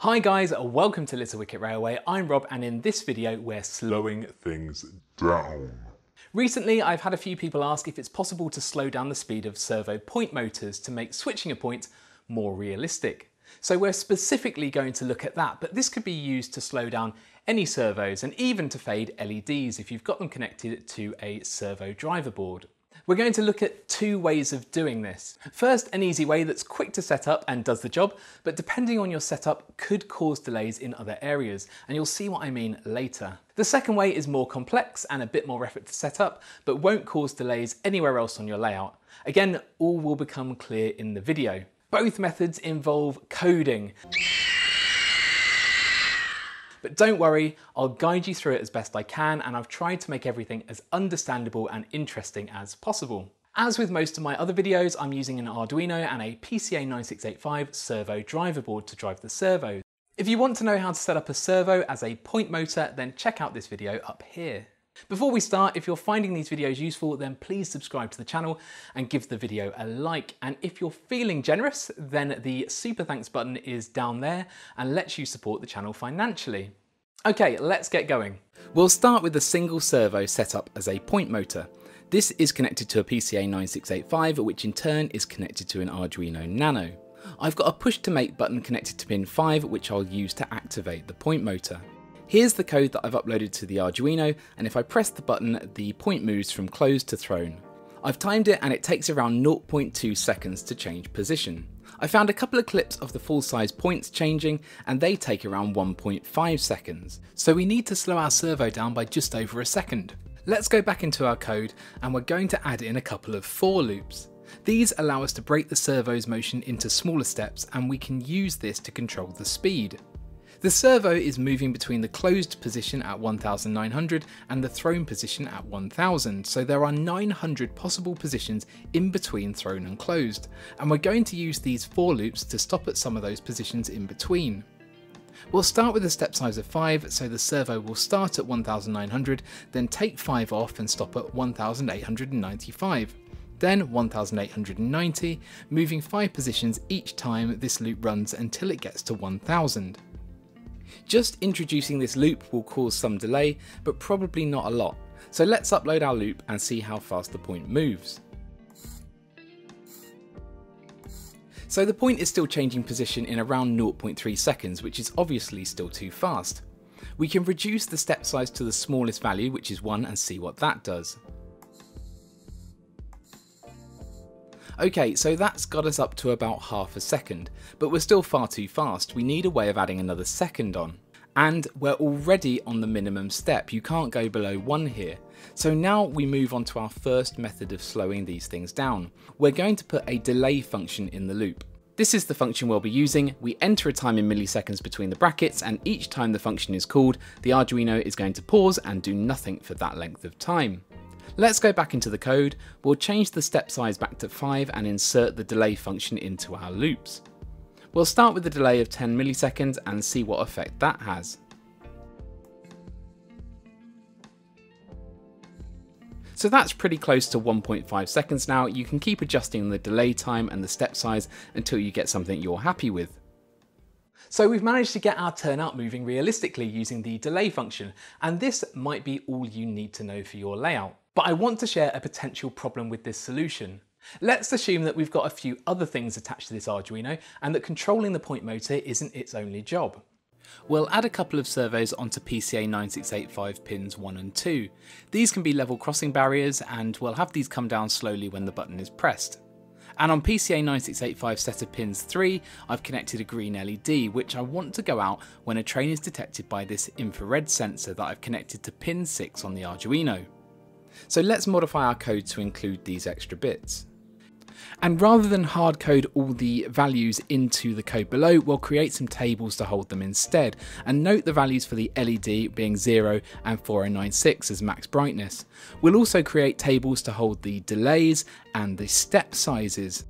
Hi guys, welcome to Little Wicket Railway. I'm Rob and in this video we're slowing things down. Recently I've had a few people ask if it's possible to slow down the speed of servo point motors to make switching a point more realistic. So we're specifically going to look at that, but this could be used to slow down any servos and even to fade LEDs if you've got them connected to a servo driver board. We're going to look at two ways of doing this. First, an easy way that's quick to set up and does the job, but depending on your setup could cause delays in other areas, and you'll see what I mean later. The second way is more complex and a bit more effort to set up, but won't cause delays anywhere else on your layout. Again, all will become clear in the video. Both methods involve coding. But don't worry, I'll guide you through it as best I can, and I've tried to make everything as understandable and interesting as possible. As with most of my other videos, I'm using an Arduino and a PCA9685 servo driver board to drive the servo. If you want to know how to set up a servo as a point motor, then check out this video up here. Before we start, if you're finding these videos useful, then please subscribe to the channel and give the video a like. And if you're feeling generous, then the super thanks button is down there and lets you support the channel financially. Okay, let's get going. We'll start with a single servo set up as a point motor. This is connected to a PCA9685, which in turn is connected to an Arduino Nano. I've got a push to make button connected to pin 5, which I'll use to activate the point motor. Here's the code that I've uploaded to the Arduino, and if I press the button, the point moves from closed to thrown. I've timed it and it takes around 0.2 seconds to change position. I found a couple of clips of the full size points changing and they take around 1.5 seconds. So we need to slow our servo down by just over a second. Let's go back into our code and we're going to add in a couple of for loops. These allow us to break the servo's motion into smaller steps and we can use this to control the speed. The servo is moving between the closed position at 1900 and the thrown position at 1000, so there are 900 possible positions in between thrown and closed, and we're going to use these for loops to stop at some of those positions in between. We'll start with a step size of 5, so the servo will start at 1900, then take 5 off and stop at 1895. Then 1890, moving 5 positions each time this loop runs until it gets to 1000. Just introducing this loop will cause some delay, but probably not a lot. So let's upload our loop and see how fast the point moves. So the point is still changing position in around 0.3 seconds, which is obviously still too fast. We can reduce the step size to the smallest value, which is 1, and see what that does. Okay, so that's got us up to about half a second, but we're still far too fast. We need a way of adding another second on. And we're already on the minimum step. You can't go below 1 here. So now we move on to our first method of slowing these things down. We're going to put a delay function in the loop. This is the function we'll be using. We enter a time in milliseconds between the brackets, and each time the function is called, the Arduino is going to pause and do nothing for that length of time. Let's go back into the code, we'll change the step size back to 5 and insert the delay function into our loops. We'll start with a delay of 10 milliseconds and see what effect that has. So that's pretty close to 1.5 seconds now. You can keep adjusting the delay time and the step size until you get something you're happy with. So we've managed to get our turnout moving realistically using the delay function, and this might be all you need to know for your layout. But I want to share a potential problem with this solution. Let's assume that we've got a few other things attached to this Arduino and that controlling the point motor isn't its only job. We'll add a couple of servos onto PCA9685 pins 1 and 2. These can be level crossing barriers and we'll have these come down slowly when the button is pressed. And on PCA9685 set of pins 3, I've connected a green LED, which I want to go out when a train is detected by this infrared sensor that I've connected to pin 6 on the Arduino. So let's modify our code to include these extra bits. And rather than hard code all the values into the code below, we'll create some tables to hold them instead, and note the values for the LED being 0 and 4096 as max brightness. We'll also create tables to hold the delays and the step sizes.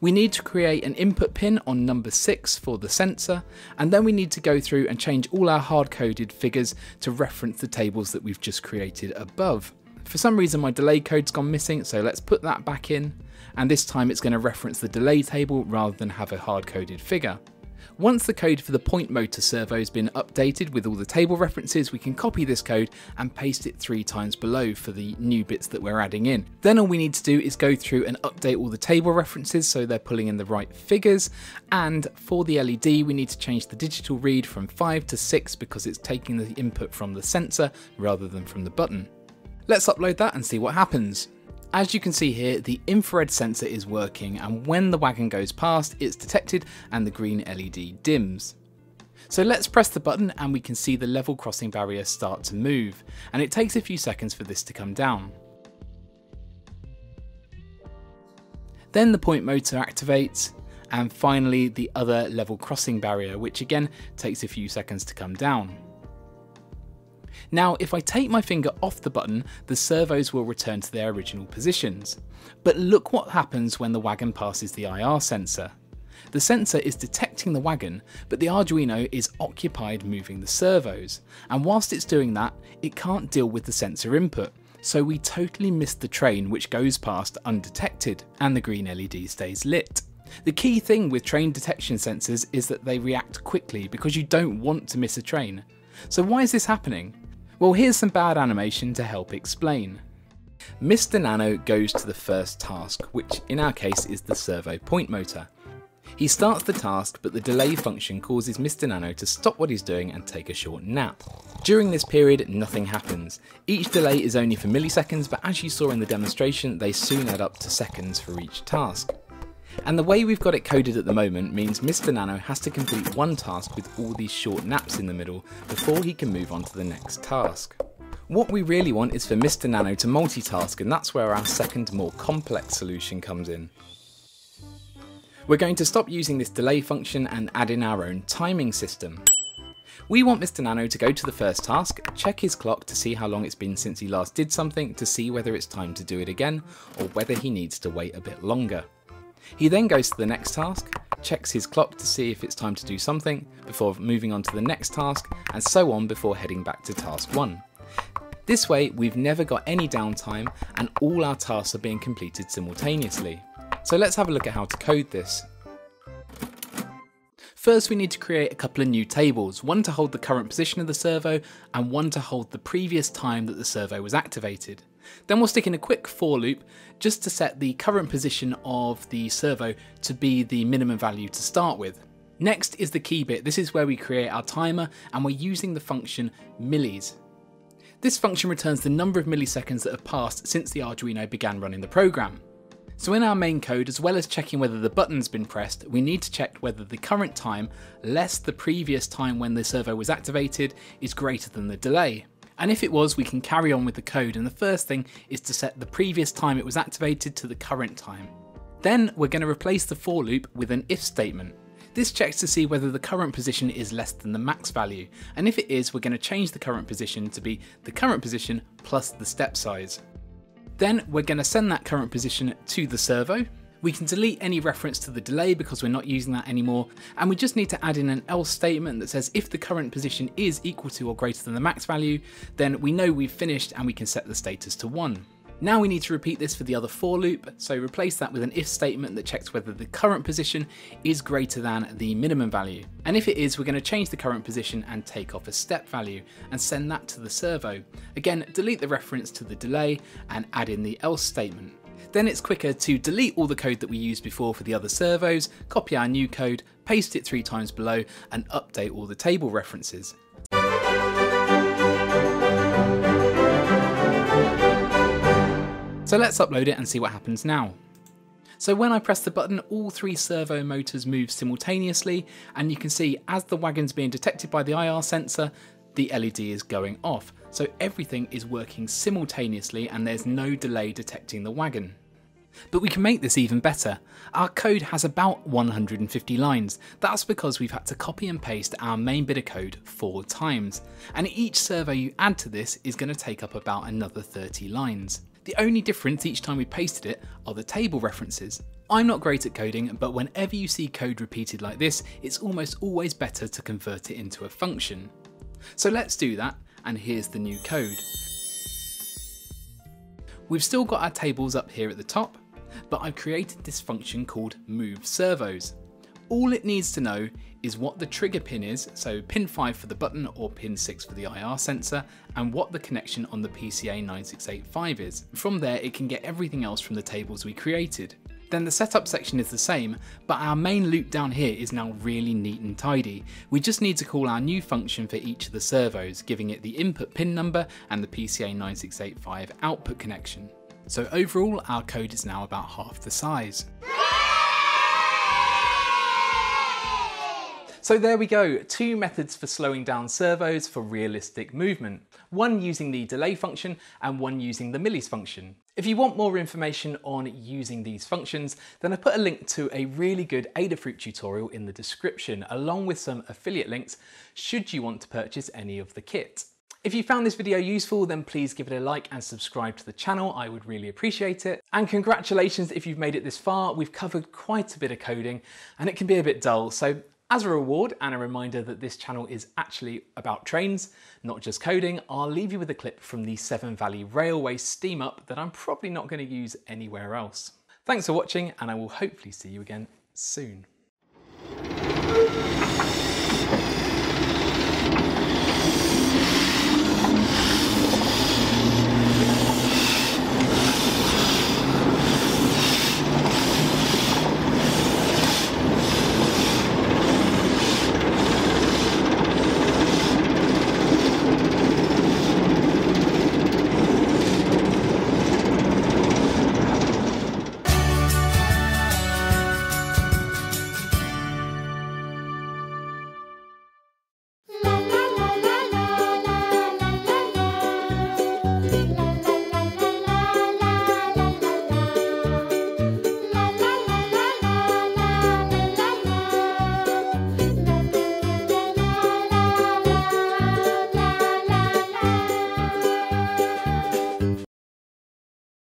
We need to create an input pin on number 6 for the sensor, and then we need to go through and change all our hard-coded figures to reference the tables that we've just created above. For some reason my delay code's gone missing, so let's put that back in, and this time it's going to reference the delay table rather than have a hard-coded figure. Once the code for the point motor servo has been updated with all the table references, we can copy this code and paste it 3 times below for the new bits that we're adding in. Then all we need to do is go through and update all the table references so they're pulling in the right figures, and for the LED we need to change the digital read from 5 to 6 because it's taking the input from the sensor rather than from the button. Let's upload that and see what happens. As you can see here, the infrared sensor is working, and when the wagon goes past, it's detected and the green LED dims. So let's press the button and we can see the level crossing barrier start to move, and it takes a few seconds for this to come down. Then the point motor activates, and finally the other level crossing barrier, which again takes a few seconds to come down. Now, if I take my finger off the button, the servos will return to their original positions. But look what happens when the wagon passes the IR sensor. The sensor is detecting the wagon, but the Arduino is occupied moving the servos. And whilst it's doing that, it can't deal with the sensor input. So we totally missed the train, which goes past undetected, and the green LED stays lit. The key thing with train detection sensors is that they react quickly because you don't want to miss a train. So why is this happening? Well, here's some bad animation to help explain. Mr Nano goes to the first task, which in our case is the servo point motor. He starts the task, but the delay function causes Mr Nano to stop what he's doing and take a short nap. During this period, nothing happens. Each delay is only for milliseconds, but as you saw in the demonstration, they soon add up to seconds for each task. And the way we've got it coded at the moment means Mr Nano has to complete one task with all these short naps in the middle before he can move on to the next task. What we really want is for Mr Nano to multitask, and that's where our second, more complex solution comes in. We're going to stop using this delay function and add in our own timing system. We want Mr Nano to go to the first task, check his clock to see how long it's been since he last did something to see whether it's time to do it again or whether he needs to wait a bit longer. He then goes to the next task, checks his clock to see if it's time to do something before moving on to the next task, and so on before heading back to task 1. This way we've never got any downtime and all our tasks are being completed simultaneously. So let's have a look at how to code this. First, we need to create a couple of new tables, one to hold the current position of the servo and one to hold the previous time that the servo was activated. Then we'll stick in a quick for loop just to set the current position of the servo to be the minimum value to start with. Next is the key bit. This is where we create our timer, and we're using the function millis. This function returns the number of milliseconds that have passed since the Arduino began running the program. So in our main code, as well as checking whether the button's been pressed, we need to check whether the current time, less the previous time when the servo was activated, is greater than the delay. And if it was, we can carry on with the code, and the first thing is to set the previous time it was activated to the current time. Then we're going to replace the for loop with an if statement. This checks to see whether the current position is less than the max value, and if it is, we're going to change the current position to be the current position plus the step size. Then we're going to send that current position to the servo. We can delete any reference to the delay because we're not using that anymore, and we just need to add in an else statement that says if the current position is equal to or greater than the max value, then we know we've finished and we can set the status to 1. Now we need to repeat this for the other for loop, so replace that with an if statement that checks whether the current position is greater than the minimum value. And if it is, we're going to change the current position and take off a step value and send that to the servo. Again, delete the reference to the delay and add in the else statement. Then it's quicker to delete all the code that we used before for the other servos, copy our new code, paste it 3 times below, and update all the table references. So let's upload it and see what happens now. So when I press the button, all 3 servo motors move simultaneously, and you can see as the wagon's being detected by the IR sensor, the LED is going off. So everything is working simultaneously and there's no delay detecting the wagon. But we can make this even better. Our code has about 150 lines. That's because we've had to copy and paste our main bit of code 4 times. And each servo you add to this is going to take up about another 30 lines. The only difference each time we pasted it are the table references. I'm not great at coding, but whenever you see code repeated like this, it's almost always better to convert it into a function. So let's do that, and here's the new code. We've still got our tables up here at the top, but I've created this function called move servos. all it needs to know is what the trigger pin is, so pin 5 for the button or pin 6 for the IR sensor, and what the connection on the PCA9685 is. From there it can get everything else from the tables we created. Then the setup section is the same, but our main loop down here is now really neat and tidy. We just need to call our new function for each of the servos, giving it the input pin number and the PCA9685 output connection. So overall, our code is now about half the size. So there we go, two methods for slowing down servos for realistic movement. One using the delay function and one using the millis function. If you want more information on using these functions, then I put a link to a really good Adafruit tutorial in the description, along with some affiliate links, should you want to purchase any of the kit. If you found this video useful, then please give it a like and subscribe to the channel. I would really appreciate it. And congratulations if you've made it this far. We've covered quite a bit of coding and it can be a bit dull. So as a reward and a reminder that this channel is actually about trains, not just coding, I'll leave you with a clip from the Severn Valley Railway steam up that I'm probably not going to use anywhere else. Thanks for watching, and I will hopefully see you again soon.